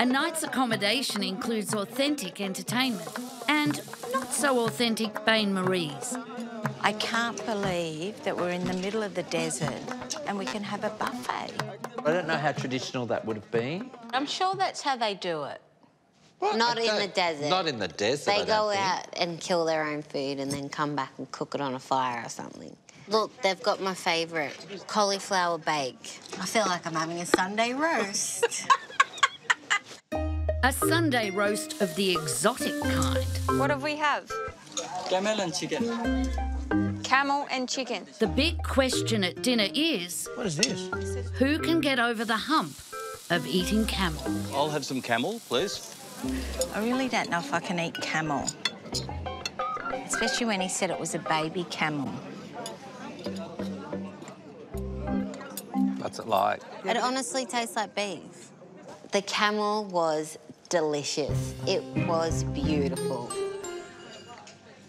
A night's accommodation includes authentic entertainment and not so authentic bain-maries. I can't believe that we're in the middle of the desert and we can have a buffet. I don't know how traditional that would have been. I'm sure that's how they do it. Well, not in the desert. Not in the desert, they go out and kill their own food and then come back and cook it on a fire or something. Look, they've got my favourite, cauliflower bake. I feel like I'm having a Sunday roast. A Sunday roast of the exotic kind. What do we have? Camel and chicken. Camel and chicken. The big question at dinner is... What is this? Who can get over the hump of eating camel? I'll have some camel, please. I really don't know if I can eat camel. Especially when he said it was a baby camel. What's it like? It honestly tastes like beef. The camel was delicious. It was beautiful.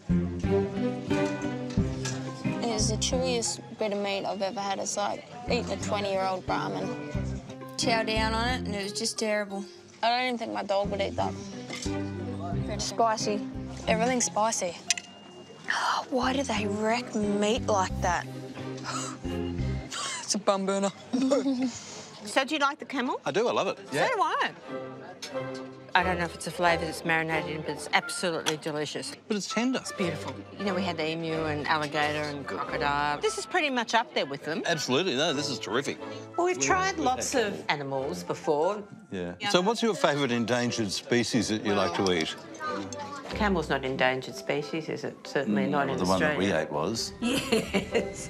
It was the chewiest bit of meat I've ever had. It's like eating a 20-year-old Brahmin. Chow down on it and it was just terrible. I don't even think my dog would eat that. It's spicy. Everything's spicy. Why do they wreck meat like that? It's a bum burner. So do you like the camel? I do, I love it. Yeah. So do I. I don't know if it's a flavour that's marinated in, but it's absolutely delicious. But it's tender. It's beautiful. You know, we had the emu and alligator and crocodile. This is pretty much up there with them. Absolutely, no, this is terrific. Well, we've tried lots of animals before. Yeah. So what's your favourite endangered species that you like to eat? Camel's not endangered species, is it? Certainly not in Australia. The one that we ate was. Yes.